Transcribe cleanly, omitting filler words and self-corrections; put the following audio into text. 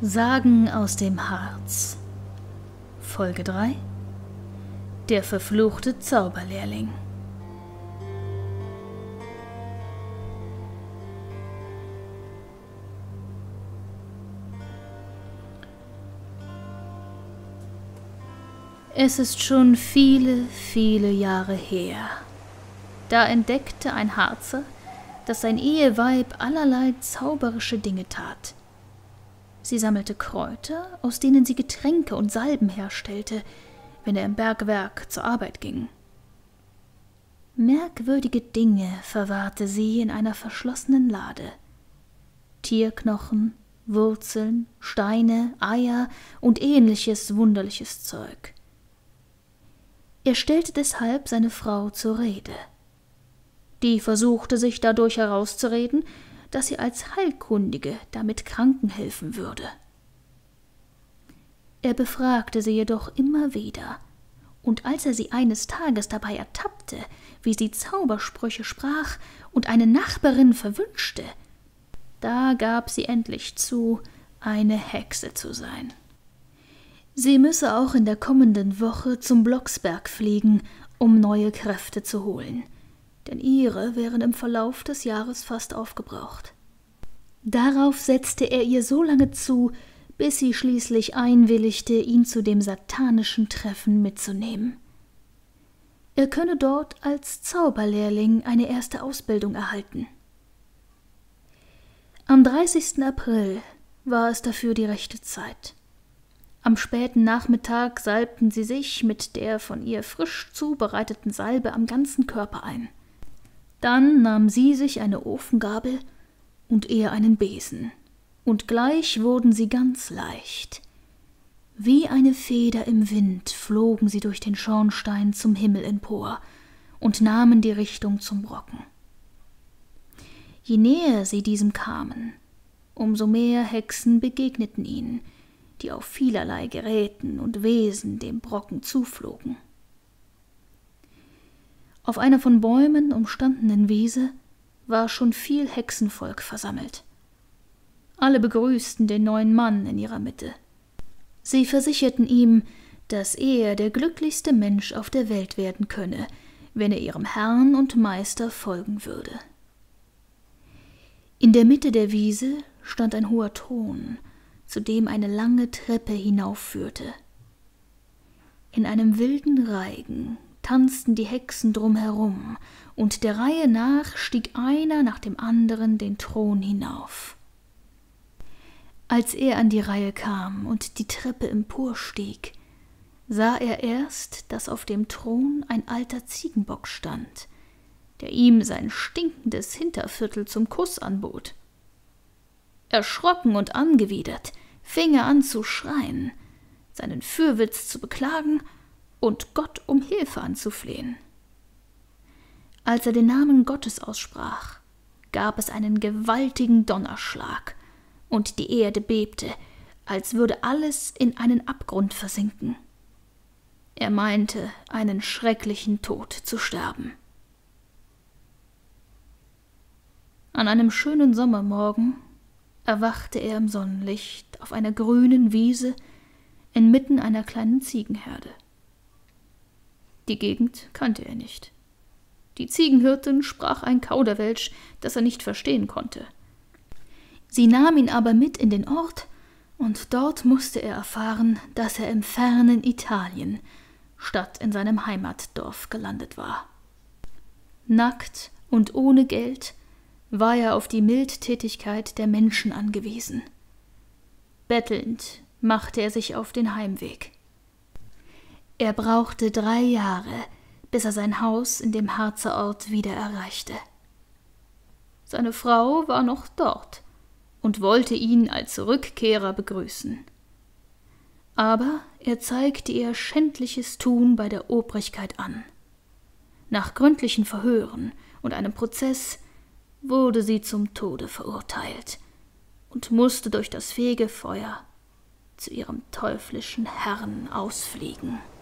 Sagen aus dem Harz. Folge 3: Der verfluchte Zauberlehrling. Es ist schon viele, viele Jahre her. Da entdeckte ein Harzer, dass sein Eheweib allerlei zauberische Dinge tat. Sie sammelte Kräuter, aus denen sie Getränke und Salben herstellte, wenn er im Bergwerk zur Arbeit ging. Merkwürdige Dinge verwahrte sie in einer verschlossenen Lade. Tierknochen, Wurzeln, Steine, Eier und ähnliches wunderliches Zeug. Er stellte deshalb seine Frau zur Rede. Die versuchte sich dadurch herauszureden, dass sie als Heilkundige damit Kranken helfen würde. Er befragte sie jedoch immer wieder, und als er sie eines Tages dabei ertappte, wie sie Zaubersprüche sprach und eine Nachbarin verwünschte, da gab sie endlich zu, eine Hexe zu sein. Sie müsse auch in der kommenden Woche zum Blocksberg fliegen, um neue Kräfte zu holen, denn ihre wären im Verlauf des Jahres fast aufgebraucht. Darauf setzte er ihr so lange zu, bis sie schließlich einwilligte, ihn zu dem satanischen Treffen mitzunehmen. Er könne dort als Zauberlehrling eine erste Ausbildung erhalten. Am 30. April war es dafür die rechte Zeit. Am späten Nachmittag salbten sie sich mit der von ihr frisch zubereiteten Salbe am ganzen Körper ein. Dann nahm sie sich eine Ofengabel und er einen Besen, und gleich wurden sie ganz leicht. Wie eine Feder im Wind flogen sie durch den Schornstein zum Himmel empor und nahmen die Richtung zum Brocken. Je näher sie diesem kamen, umso mehr Hexen begegneten ihnen, die auf vielerlei Geräten und Wesen dem Brocken zuflogen. Auf einer von Bäumen umstandenen Wiese war schon viel Hexenvolk versammelt. Alle begrüßten den neuen Mann in ihrer Mitte. Sie versicherten ihm, dass er der glücklichste Mensch auf der Welt werden könne, wenn er ihrem Herrn und Meister folgen würde. In der Mitte der Wiese stand ein hoher Thron, zu dem eine lange Treppe hinaufführte. In einem wilden Reigen tanzten die Hexen drumherum, und der Reihe nach stieg einer nach dem anderen den Thron hinauf. Als er an die Reihe kam und die Treppe emporstieg, sah er erst, dass auf dem Thron ein alter Ziegenbock stand, der ihm sein stinkendes Hinterviertel zum Kuss anbot. Erschrocken und angewidert fing er an zu schreien, seinen Fürwitz zu beklagen und Gott um Hilfe anzuflehen. Als er den Namen Gottes aussprach, gab es einen gewaltigen Donnerschlag, und die Erde bebte, als würde alles in einen Abgrund versinken. Er meinte, einen schrecklichen Tod zu sterben. An einem schönen Sommermorgen erwachte er im Sonnenlicht auf einer grünen Wiese inmitten einer kleinen Ziegenherde. Die Gegend kannte er nicht. Die Ziegenhirtin sprach ein Kauderwelsch, das er nicht verstehen konnte. Sie nahm ihn aber mit in den Ort, und dort musste er erfahren, dass er im fernen Italien statt in seinem Heimatdorf gelandet war. Nackt und ohne Geld war er auf die Mildtätigkeit der Menschen angewiesen. Bettelnd machte er sich auf den Heimweg. Er brauchte 3 Jahre, bis er sein Haus in dem Harzer Ort wieder erreichte. Seine Frau war noch dort und wollte ihn als Rückkehrer begrüßen. Aber er zeigte ihr schändliches Tun bei der Obrigkeit an. Nach gründlichen Verhören und einem Prozess wurde sie zum Tode verurteilt und musste durch das Fegefeuer zu ihrem teuflischen Herrn ausfliegen.